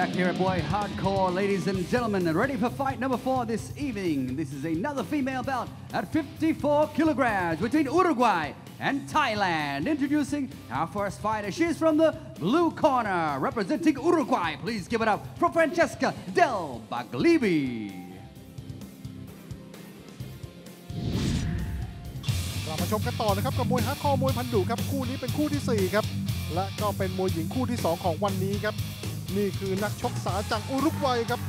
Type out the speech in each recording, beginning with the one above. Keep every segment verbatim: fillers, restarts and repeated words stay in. back here at Boy Hardcore, ladies and gentlemen, ready for fight number four this evening. This is another female bout at fifty-four kilograms between Uruguay and Thailand. Introducing our first fighter, she's from the blue corner, representing Uruguay. Please give it up for Francesca Del Baglivi. มาชมกันต่อนะครับกับมวยฮาร์ดคอร์มวยพันดุครับคู่นี้เป็นคู่ที่สี่ครับและก็เป็นมวยหญิงคู่ที่สองของวันนี้ครับนี่คือนักชกสาวจากอุรุกวัยครับ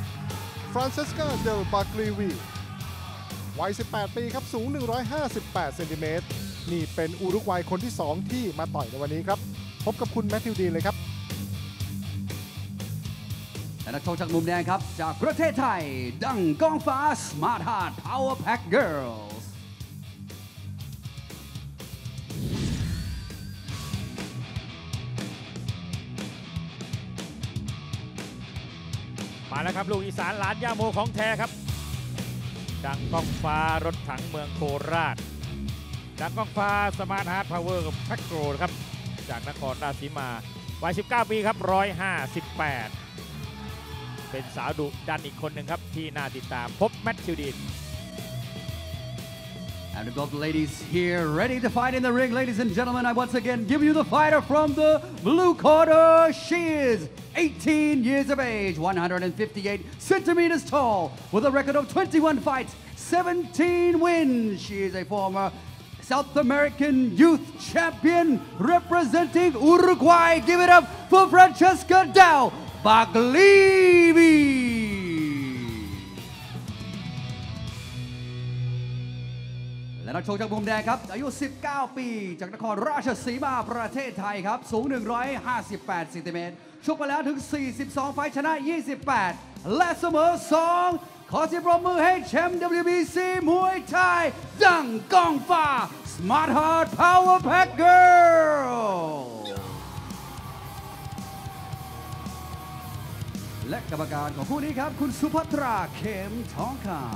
ฟรานเซสกาเดลบาเกรีวีวัยสิบแปดปีครับสูงหนึ่งร้อยห้าสิบแปดเซนติเมตรนี่เป็นอุรุกวัยคนที่สองที่มาต่อยในวันนี้ครับพบกับคุณแมทธิวดีเลยครับและนักชกจากมุมแดงครับจากประเทศไทยดังกองฟ้าสมาร์ทฮาร์ดพาวเวอร์แพ็คเกิร์ลมาแล้วครับลูกอีสานหลานย่าโมของแท้ครับดังกองฟ้ารถถังเมืองโคราชดังกองฟ้าสมาร์ทฮาร์ดพาวเวอร์กับแพ็คโกรครับจากนครราชสีมาวัยสิบเก้าปีครับหนึ่งร้อยห้าสิบแปดเป็นสาวดุดันอีกคนหนึ่งครับที่น่าติดตามพบแมทธิวดีน And both ladies here ready to fight in the ring, ladies and gentlemen. I once again give you the fighter from the blue corner. She is eighteen years of age, one hundred fifty-eight centimeters tall, with a record of twenty-one fights, seventeen wins. She is a former South American youth champion representing Uruguay. Give it up for Francesca Del Baglivi.และนักชกจากมุมแดงครับอายุสิบเก้าปีจากนครราชสีมาประเทศไทยครับสูงหนึ่งร้อยห้าสิบแปดเซนติเมตรชกมาแล้วถึงสี่สิบสองไฟชนะยี่สิบแปดและเสมอสองขอเสียงปรบมือให้แชมป์ ดับเบิลยู บี ซี มวยไทยดังกองฟ้า Smart Heart Power Pack Girl และกรรมการของคู่นี้ครับคุณสุภัทราเข็มทองคำ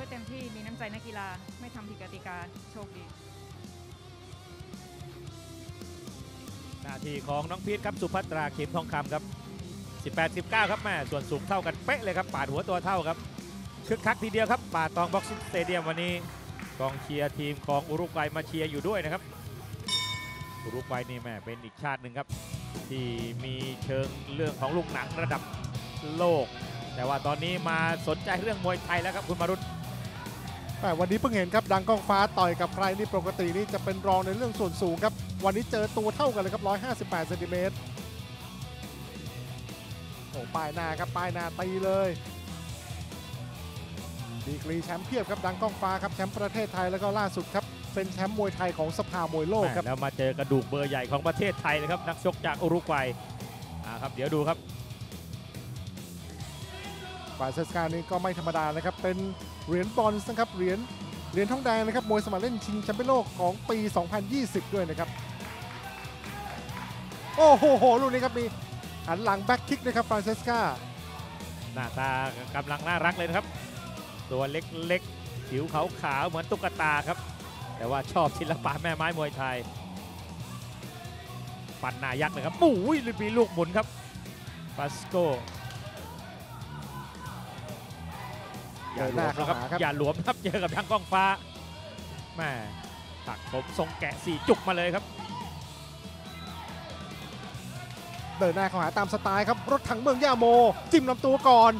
ให้เต็มที่มีน้ำใจนักกีฬาไม่ทำผิดกติกาโชคดีหน้าที่ของน้องพีทครับสุภัทราเข็มทองคำครับสิบแปด สิบเก้าครับแม่ส่วนสูงเท่ากันเป๊ะเลยครับปาดหัวตัวเท่าครับคึกคักทีเดียวครับป่าตองบ็อกซิ่งสเตเดียมวันนี้กองเชียร์ทีมของอุรุกวัยมาเชียร์อยู่ด้วยนะครับอุรุกวัยนี่แม่เป็นอีกชาติหนึ่งครับที่มีเชิงเรื่องของลูกหนังระดับโลกแต่ว่าตอนนี้มาสนใจเรื่องมวยไทยแล้วครับคุณมารุตแต่วันนี้เพิ่งเห็นครับดังกองฟ้าต่อยกับใครนี่ปกตินี่จะเป็นรองในเรื่องส่วนสูงครับวันนี้เจอตัวเท่ากันเลยครับหนึ่งร้อยห้าสิบแปดเซนติเมตรโอ้ป้ายหน้าครับป้ายหน้าตีเลยดีกรีแชมป์เพียบครับดังกองฟ้าครับแชมป์ประเทศไทยแล้วก็ล่าสุดครับเป็นแชมป์มวยไทยของสภามวยโลกครับแล้วมาเจอกระดูกเบอร์ใหญ่ของประเทศไทยนะครับนักชกจากอุรุกวัยอ่าครับเดี๋ยวดูครับฟรานเซสกานี้ก็ไม่ธรรมดานะครับเป็นเหรียญบรอนซ์นะครับเหรียญเหรียญทองแดงนะครับมวยสมัครเล่นชิงแชมเปี้ยนโลกของปีสองพันยี่สิบด้วยนะครับโอ้โหโหลูกนี้ครับมีหันหลังแบ็คคิกนะครับฟรานเซสกาหน้าตากำลังน่ารักเลยนะครับตัวเล็กๆผิวขาวๆเหมือนตุ๊กตาครับแต่ว่าชอบศิลปะแม่ไม้มวยไทยปัดหน้ายักษ์เลยครับปุ้ยมีลูกหมุนครับฟาสโกอย่าหลวมครับอย่าหลวมครับเจอกับทางกองฟ้าแม่ตักผมทรงแกะสี่จุกมาเลยครับเดินหน้าเข้าหาตามสไตล์ครับรถถังเมืองย่าโมจิ้มลำตัวก่อน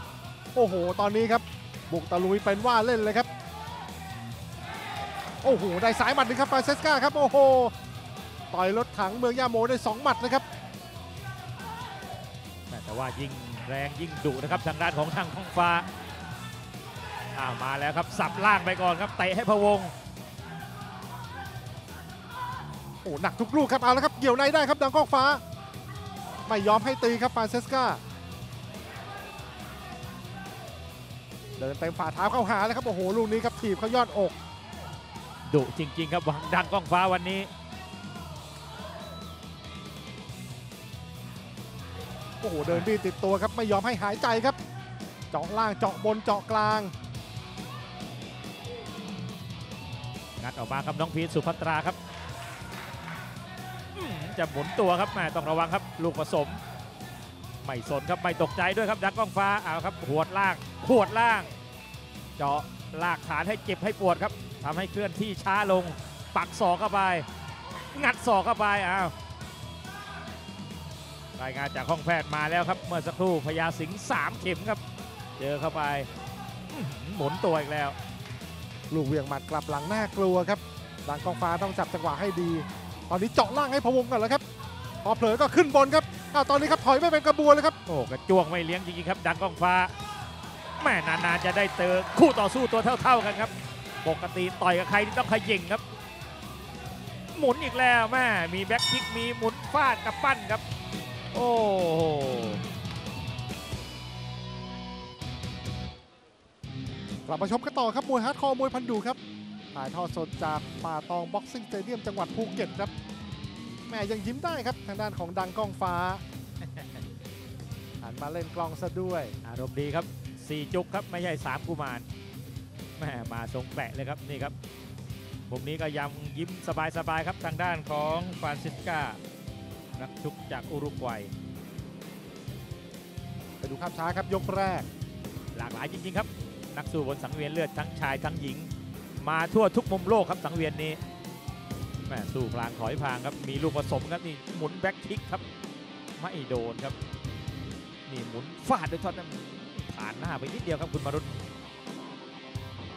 โอ้โหตอนนี้ครับบุกตะลุยเป็นว่าเล่นเลยครับโอ้โหได้สายหมัดหนึ่งครับฟรานเซสกาครับโอ้โหต่อยรถถังเมืองย่าโมได้สองหมัดนะครับแต่ว่ายิ่งแรงยิ่งดุนะครับทางด้านของทางกองฟ้าอ้าวมาแล้วครับสับล่างไปก่อนครับเตะให้พะวงโอ้หนักทุกลูกครับเอาแล้วครับเกี่ยวในได้ครับดังกองฟ้าไม่ยอมให้ตีครับฟรานเซสกาเดินเต็มฝ่าเท้าเข้าหาแล้วครับโอ้โหลูกนี้ครับถีบเข้ายอดอกดุจริงๆครับวังดังกองฟ้าวันนี้โอ้โหเดินบี้ติดตัวครับไม่ยอมให้หายใจครับเจาะล่างเจาะบนเจาะกลาง งัดออกมาครับน้องพีทสุภัตราครับจะหมุนตัวครับแม่ต้องระวังครับลูกผสมไม่สนครับไม่ตกใจด้วยครับดักก้องฟ้าเอาครับหวดล่างหวดล่างเจาะลากฐานให้เจ็บให้ปวดครับทำให้เคลื่อนที่ช้าลงปักศอกเข้าไปงัดศอกเข้าไปอ้าวรายงานจากห้องแพทย์มาแล้วครับเมื่อสักครู่พญาสิงห์สามเข็มครับเจอเข้าไปหมุนตัวอีกแล้วลูกเวียงหมัดกลับหลังน่ากลัวครับดักก้องฟ้าต้องจับจังหวะให้ดีตอนนี้เจาะล่างให้พะวงกันแล้วครับพอเผลอก็ขึ้นบนครับอ้าวตอนนี้ครับถอยไม่เป็นกระบวนเลยครับโอ้กระจ้วงไม่เลี้ยงจริงๆครับดักก้องฟ้าแม่นานๆจะได้เจอคู่ต่อสู้ตัวเท่าๆกันครับปกติต่อยกับใครที่ต้องขยิ่งครับหมุนอีกแล้วแม่มีแบ็คคิกมีหมุนฟาดกับปั้นครับโอ้กลับมาชมกันต่อครับมวยฮาร์ดคอร์มวยพันดูครับถ่ายทอดสดจากป่าตองบ็อกซิ่งสเตเดียมจังหวัดภูเก็ตครับแม่ยังยิ้มได้ครับทางด้านของดังก้องฟ้าหันมาเล่นกลองซะด้วยอารมณ์ดีครับสี่จุกครับไม่ใช่สามกุมารแม่มาทรงแปะเลยครับนี่ครับมุมนี้ก็ยังยิ้มสบายๆครับทางด้านของฟรานซิสกานักชกจากอุรุกวัยไปดูภาพช้าครับยกแรกหลากหลายจริงๆครับนักสู้บนสังเวียนเลือดทั้งชายทั้งหญิงมาทั่วทุกมุมโลกครับสังเวียนนี้แม่สู้พลางถอยพลางครับมีลูกผสมครับนี่หมุนแบ็คทิกครับไม่โดนครับนี่หมุนฟาดด้วยช็อตผ่านหน้าไปนิดเดียวครับคุณมรุต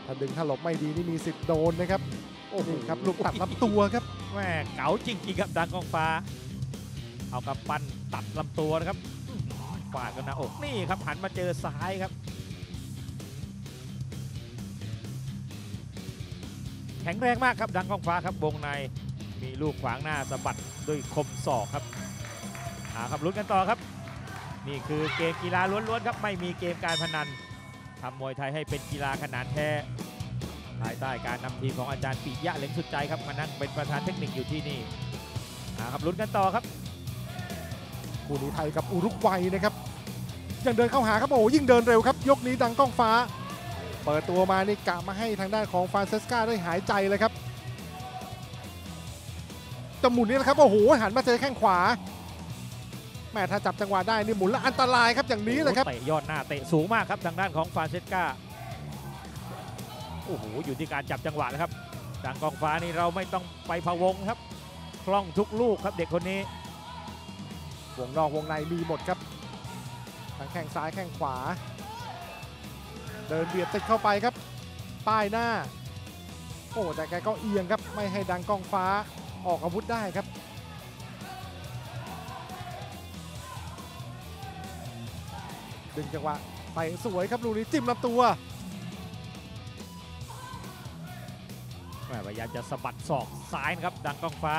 ถ้าดึงถ้าหลบไม่ดีนี่มีสิทธิ์โดนนะครับโอ้โหครับลูกตัดลำตัวครับแม่เก๋าจริงๆครับดังก้องฟ้าเอากับปั้นตัดลำตัวนะครับฟาดกันนะโอ้นี่ครับหันมาเจอซ้ายครับแข็งแรงมากครับดังก้องฟ้าครับวงในมีลูกขวางหน้าสะบัดด้วยคมศอกครับหาครับลุ้นกันต่อครับนี่คือเกมกีฬาล้วนๆครับไม่มีเกมการพนันทำมวยไทยให้เป็นกีฬาขนานแท้ภายใต้การนำทีมของอาจารย์ปิยะเล็งสุดใจครับมานั่งเป็นประธานเทคนิคอยู่ที่นี่ครับลุ้นกันต่อครับคู่นี้ไทยกับอุรุกวัยนะครับยังเดินเข้าหาครับโอ้ยิ่งเดินเร็วครับยกนี้ดังก้องฟ้าเปิดตัวมานี่กะมาให้ทางด้านของฟรานเซสกาได้หายใจเลยครับจมูกนี้นะครับโอ้โหหันมาเจอแข้งขวาแม่ถ้าจับจังหวะได้นี่หมุนแล้วอันตรายครับอย่างนี้เลยครับเตะยอดหน้าเตะสูงมากครับทางด้านของฟรานเซสกาโอ้โหอยู่ที่การจับจังหวะนะครับดังก้องฟ้านี่เราไม่ต้องไปพะวงครับคล่องทุกลูกครับเด็กคนนี้วงนอกวงในมีหมดครับทั้งแข้งซ้ายแข้งขวาเดินเบียดติดเข้าไปครับป้ายหน้าโอ้แต่แกก็เอียงครับไม่ให้ดังก้องฟ้าออกอาวุธได้ครับดึงจังหวะไปสวยครับลูกนี้จิ้มลำตัวพยายามจะสะบัดศอกซ้ายนะครับดังก้องฟ้า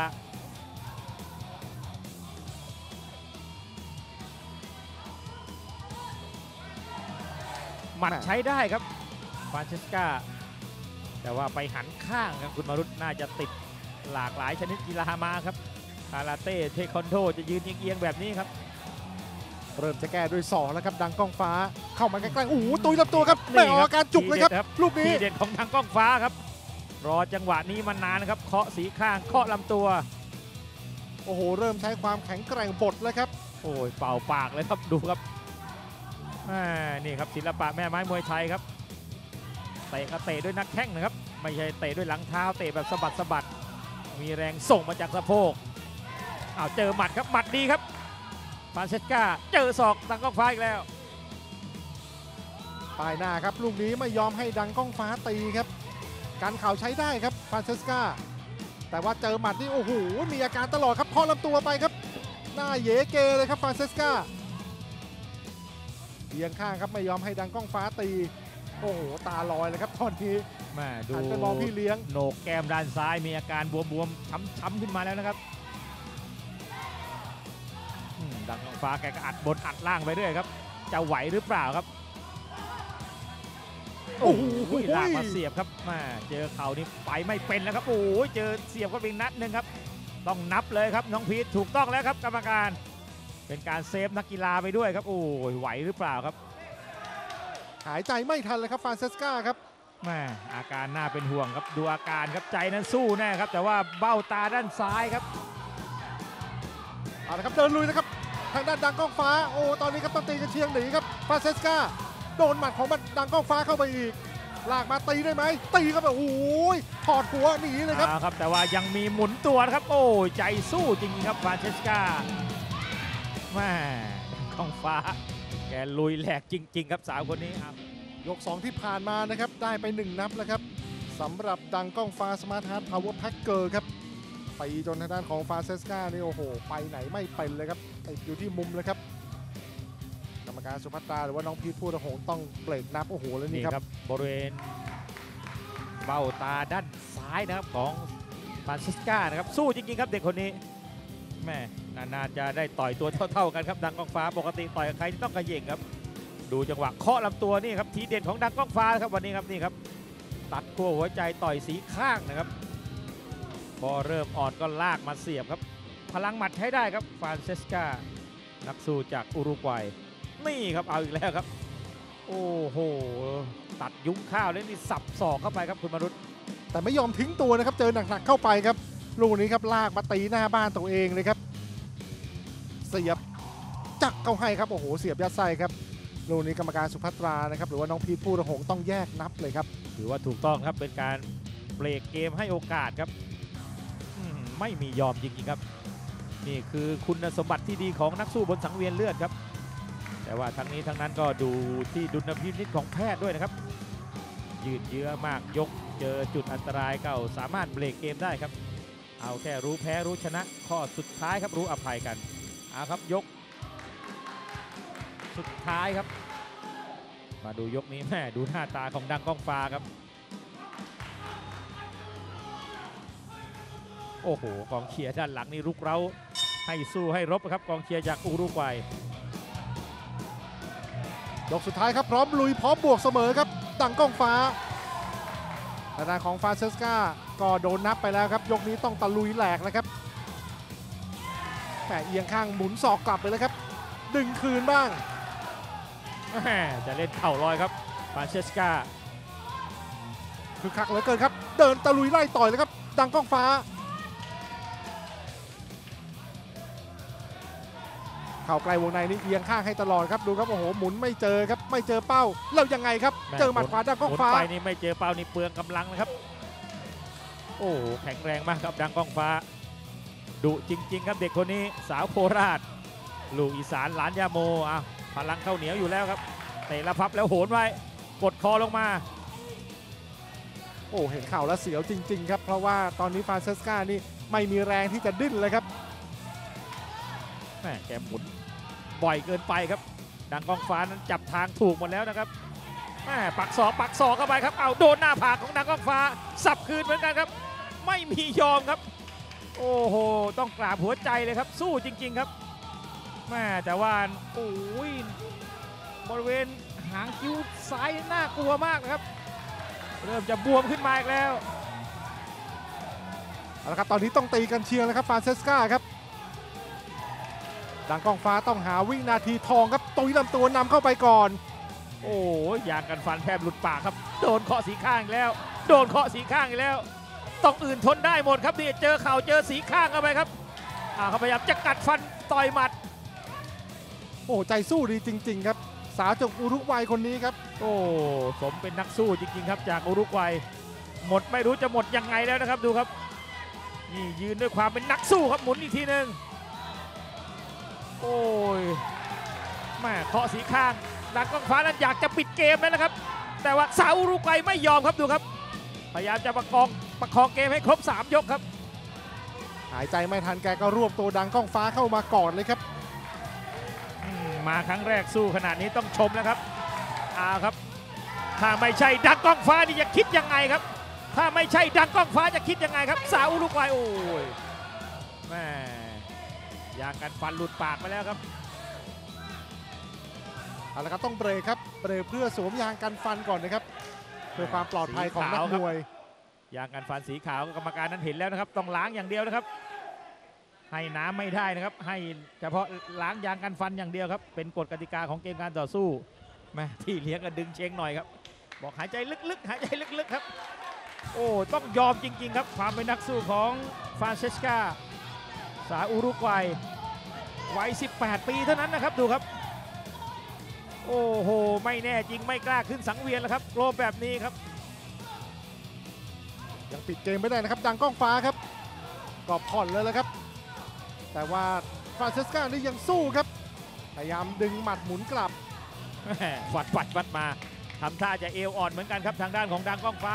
หมัดใช้ได้ครับฟรานซิสกาแต่ว่าไปหันข้างครับคุณมรุตน่าจะติดหลากหลายชนิดกีฬามาครับคาราเต้เทควันโดจะยืนเอียงๆแบบนี้ครับเริ่มจะแก้ด้วยศอกแล้วครับดังก้องฟ้าเข้ามาใกล้ๆโอ้โหตุยลำตัวครับไม่ออกอาการจุกเลยครับลูกนี้เด่นของดังก้องฟ้าครับรอจังหวะนี้มานานนะครับเคาะสีข้างเคาะลำตัวโอ้โหเริ่มใช้ความแข็งแกร่งบดแล้วครับโอ้ยเป่าปากเลยครับดูครับนี่ครับศิลปะแม่ไม้มวยไทยครับเตะก็เตะด้วยนักแข้งนะครับไม่ใช่เตะด้วยหลังเท้าเตะแบบสะบัดสะบัดมีแรงส่งมาจากสะโพกเอาเจอหมัดครับหมัดดีครับฟรานเซสกาเจอศอกดังก้องฟ้าอีกแล้วปลายหน้าครับลูกนี้ไม่ยอมให้ดังก้องฟ้าตีครับการเข่าใช้ได้ครับฟรานเซสกาแต่ว่าเจอหมัดนี่โอ้โหมีอาการตลอดครับพอลำตัวไปครับหน้าเยเกเลยครับฟรานเซสกาเอียงข้างครับไม่ยอมให้ดังก้องฟ้าตีโอ้โหตาลอยเลยครับตอนนี้แม่ดูไปมองพี่เลี้ยงโหนกแก้มด้านซ้ายมีอาการบวมๆช้ำๆขึ้นมาแล้วนะครับดังก้องฟ้าแกก็อัดบนอัดล่างไปเรื่อยครับจะไหวหรือเปล่าครับโอ้โหลากมาเสียบครับมาเจอเข่านี่ไปไม่เป็นแล้วครับโอ้โหเจอเสียบก็เป็นนัดหนึ่งครับต้องนับเลยครับน้องพีทถูกต้องแล้วครับกรรมการเป็นการเซฟนักกีฬาไปด้วยครับโอ้ยไหวหรือเปล่าครับหายใจไม่ทันเลยครับฟรานเซสกาครับ แม่อาการน่าเป็นห่วงครับดูอาการครับใจนั้นสู้แน่ครับแต่ว่าเบ้าตาด้านซ้ายครับเอาละครับเดินลุยนะครับทางด้านดังก้องฟ้าโอ้ตอนนี้ครับต้องตีจะเชียงหนีครับฟาเซสกาโดนหมัดของดังก้องฟ้าเข้าไปอีกลากมาตีได้ไหมตีเข้าไปโอ้ยถอดหัวหนีเลยครับครับแต่ว่ายังมีหมุนตัวครับโอ้ใจสู้จริงครับฟาเซสกาแม่ก้องฟ้าแกลุยแหลกจริงๆครับสาวคนนี้ครับยกสองที่ผ่านมานะครับได้ไปหนึ่งนับแล้วครับสำหรับดังก้องฟ้าสมาร์ทฮาร์ดพาวเวอร์แพ็คเกอร์ครับไปจนทางด้านของฟาเซสกานี่โอ้โหไปไหนไม่เป็นเลยครับติดอยู่ที่มุมเลยครับกรรมการสุภัตราหรือว่าน้องพีทพูดโอ้โหต้องเบรกนับโอ้โหแล้วนี่ครับบริเวณเบ้าตาด้านซ้ายนะครับของฟาเซสกานะครับสู้จริงๆครับเด็กคนนี้แม่นานๆจะได้ต่อยตัวเท่าๆกันครับดังก้องฟ้าปกติต่อยใครที่ต้องกระเยิงครับดูจังหวะเคาะลำตัวนี่ครับทีเด่นของดังก้องฟ้าครับวันนี้ครับนี่ครับตัดขั้วหัวใจต่อยสีข้างนะครับพอเริ่มอ่อนก็ลากมาเสียบครับพลังหมัดใช้ได้ครับฟานเซสกานักสู้จากอุรุกวัยนี่ครับเอาอีกแล้วครับโอ้โหตัดยุ้งข้าวแล้วนี่สับศอกเข้าไปครับคุณมนุษย์แต่ไม่ยอมทิ้งตัวนะครับเจอหนักๆเข้าไปครับลูกนี้ครับลากมาตีหน้าบ้านตัวเองเลยครับเสียบจักเข้าให้ครับโอ้โหเสียบยัดไส้ครับลูกนี้กรรมการสุภัตรานะครับหรือว่าน้องพีทพูดหงต้องแยกนับเลยครับถือว่าถูกต้องครับเป็นการเบรกเกมให้โอกาสครับไม่มียอมจริงๆครับนี่คือคุณสมบัติที่ดีของนักสู้บนสังเวียนเลือดครับแต่ว่าทั้งนี้ทั้งนั้นก็ดูที่ดุลพินิจของแพทย์ด้วยนะครับยืดเยื้อมากยกเจอจุดอันตรายเก่าสามารถเบรกเกมได้ครับเอาแค่รู้แพ้รู้ชนะข้อสุดท้ายครับรู้อภัยกันเอาครับยกสุดท้ายครับมาดูยกนี้แม่ดูหน้าตาของดังก้องฟ้าครับโอ้โหกองเชียร์ด้านหลังนี่ลุกเร้าให้สู้ให้รบครับกองเชียร์จากอุรุกวัยยกสุดท้ายครับพร้อมลุยพร้อมบวกเสมอครับดังก้องฟ้าทางด้านของฟาเซสกาก็โดนนับไปแล้วครับยกนี้ต้องตะลุยแหลกนะครับแต่เอียงข้างหมุนศอกกลับไปแล้วครับดึงคืนบ้างจะเล่นเข่าลอยครับฟาเซสกาคือคักเหลือเกินครับเดินตะลุยไล่ต่อยเลยครับดังก้องฟ้าเข่าไกลวงในนี่เอียงข้างให้ตลอดครับดูครับโอ้โหหมุนไม่เจอครับไม่เจอเป้าแล้วยังไงครับเจอหมัดขวาดังก้องฟ้าไปนี่ไม่เจอเป้านี่เปลืองกำลังนะครับโอ้โหแข็งแรงมากครับดังก้องฟ้าดุจริงๆครับเด็กคนนี้สาวโคราชลูกอีสานหลานยาโมอ่ะพลังเข้าเหนียวอยู่แล้วครับเตะละพับแล้วโหนไว้กดคอลงมาโอ้เห็นเข่าแล้วเสียวจริงๆครับเพราะว่าตอนนี้ฟาเซสกานี่ไม่มีแรงที่จะดิ้นเลยครับแกหมุนบ่อยเกินไปครับดังก้องฟ้านั้นจับทางถูกหมดแล้วนะครับปักศอกปักศอกเข้าไปครับเอาโดนหน้าผากของดังก้องฟ้าสับคืนเหมือนกันครับไม่มียอมครับโอ้โหต้องกราบหัวใจเลยครับสู้จริงๆครับแม่แต่ว่าโอ้ยบริเวณหางคิ้วซ้ายน่ากลัวมากนะครับเริ่มจะบวมขึ้นมาอีกแล้วเอาละครับตอนนี้ต้องตีกันเชียงนะครับฟาเซสกาครับดังก้องฟ้าต้องหาวินาทีทองครับตุยลำตัวนำเข้าไปก่อนโอ้ยยางกันฟันแทบหลุดปากครับโดนเคาะสีข้างแล้วโดนเคาะสีข้างอีกแล้วต้องอื่นทนได้หมดครับนี่เจอเข่าเจอสีข้างเข้าไปครับอ่าเขาพยายามจะกัดฟันต่อยหมัดโอ้ใจสู้ดีจริงๆครับสาวจากอุรุกวัยคนนี้ครับโอ้สมเป็นนักสู้จริงๆครับจากอุรุกวัยหมดไม่รู้จะหมดยังไงแล้วนะครับดูครับนี่ยืนด้วยความเป็นนักสู้ครับหมุนอีกทีหนึ่งโอ้ยแม่เคาะสีข้างดังก้องฟ้านั้นอยากจะปิดเกมแล้วนะครับแต่ว่าสาวอุรุกวัยไม่ยอมครับดูครับพยายามจะประคองประคองเกมให้ครบสามยกครับหายใจไม่ทันแกก็รวบตัวดังก้องฟ้าเข้ามาก่อนเลยครับมาครั้งแรกสู้ขนาดนี้ต้องชมแล้วครับอาครับถ้าไม่ใช่ดังก้องฟ้านี่จะคิดยังไงครับถ้าไม่ใช่ดังก้องฟ้าจะคิดยังไงครับสาวอุรุกวัยโอ้ยแม่ยางกันฟันหลุดปากไปแล้วครับเอาละครับต้องเบรกครับเบรกเพื่อสวมยางกันฟันก่อนนะครับเพื่อความปลอดภัยของนักมวยยางกันฟันสีขาวกรรมการนั้นเห็นแล้วนะครับต้องล้างอย่างเดียวนะครับให้น้ำไม่ได้นะครับให้เฉพาะล้างยางกันฟันอย่างเดียวครับเป็นกฎกติกาของเกมการต่อสู้แม่ที่เลี้ยงก็ดึงเชงหน่อยครับ บอกหายใจลึกๆหายใจลึกๆครับโอ้ต้องยอมจริงๆครับความเป็นนักสู้ของฟรานเชสกาสาอุรุกวัยวัยสิบแปดปีเท่านั้นนะครับดูครับโอ้โหไม่แน่จริงไม่กล้าขึ้นสังเวียนแล้วครับโลบแบบนี้ครับยังปิดเกมไม่ได้นะครับดังก้องฟ้าครับกอบผ่อนเลยแล้วครับแต่ว่าฟรานเชสกานี่ยังสู้ครับพยายามดึงหมัดหมุนกลับฟัดฟัดฟัดมาทำท่าจะเอวอ่อนเหมือนกันครับทางด้านของดังก้องฟ้า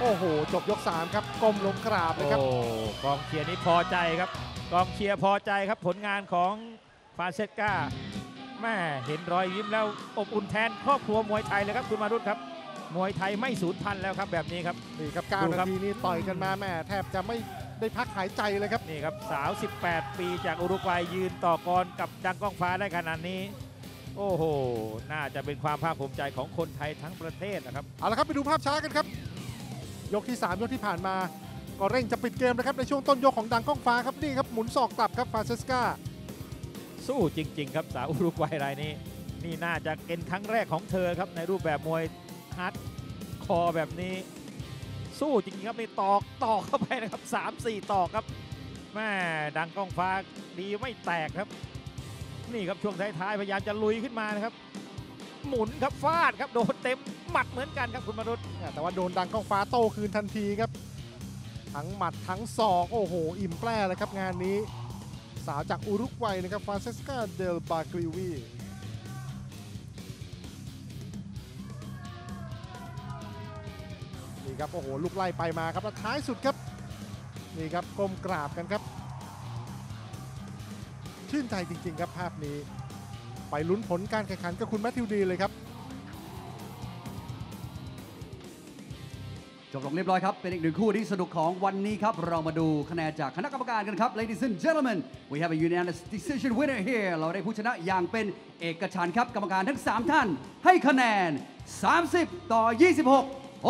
โอ้โหจบยกสามครับก้มลงกราบเลยครับกองเชียร์นี่พอใจครับกองเชียร์พอใจครับผลงานของฟรานเชสกาแม่เห็นรอยยิ้มแล้วอบอุ่นแทนครอบครัวมวยไทยเลยครับคุณมารุตครับมวยไทยไม่สูญพันธุ์แล้วครับแบบนี้ครับนี่ครับเก้านาทีนี้ต่อยกันมาแม่แทบจะไม่ได้พักหายใจเลยครับนี่ครับสาวสิบแปดปีจากอุรุกวัยยืนต่อกรกับดังก้องฟ้าได้ขนาดนี้โอ้โหน่าจะเป็นความภาคภูมิใจของคนไทยทั้งประเทศนะครับเอาละครับไปดูภาพช้ากันครับยกที่สามยกที่ผ่านมาก็เร่งจะปิดเกมนะครับในช่วงต้นยกของดังก้องฟ้าครับนี่ครับหมุนศอกกลับครับฟรานเชสกาสู้จริงๆครับสาวอุรุกวัยรายนี้นี่น่าจะเป็นครั้งแรกของเธอครับในรูปแบบมวยฮาร์ดคอร์แบบนี้สู้จริงๆครับในตอกตอกเข้าไปนะครับ สามสี่ ตอกครับแม่ดังก้องฟ้าดีไม่แตกครับนี่ครับช่วงท้ายๆพยายามจะลุยขึ้นมานะครับหมุนครับฟาดครับโดนเต็มหมัดเหมือนกันครับคุณมรุตแต่ว่าโดนดังก้องฟ้าโต้คืนทันทีครับทั้งหมัดทั้งศอกโอ้โหอิ่มแปร่เลยครับงานนี้สาวจากอุรุกวัยนะครับฟรานเชสกาเดลบากริวีนี่ครับโอ้โหลูกไล่ไปมาครับแล้วท้ายสุดครับนี่ครับก้มกราบกันครับชื่นใจจริงๆครับภาพนี้ไปลุ้นผลการแข่งขันกับคุณแมทธิวดีเลยครับจบลงเรียบร้อยครับเป็นอีกหนึ่งคู่ที่สนุกของวันนี้ครับเรามาดูคะแนนจากคณะกรรมการกันครับ Ladies and gentlemen we have a unanimous decision winner here เราได้ผู้ชนะอย่างเป็นเอกฉันท์ครับกรรมการทั้งสามท่านให้คะแนนสามสิบต่อยี่สิบหก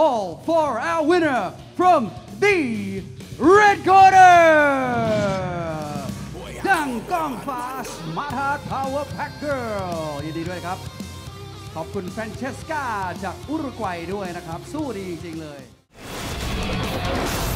all for our winner from the red corner ดังก้องฟ้า Smart Heart Power Pack Girl ยินดีด้วยครับขอบคุณฟรานเชสกาจากอุรุกวัยด้วยนะครับสู้ดีจริงเลย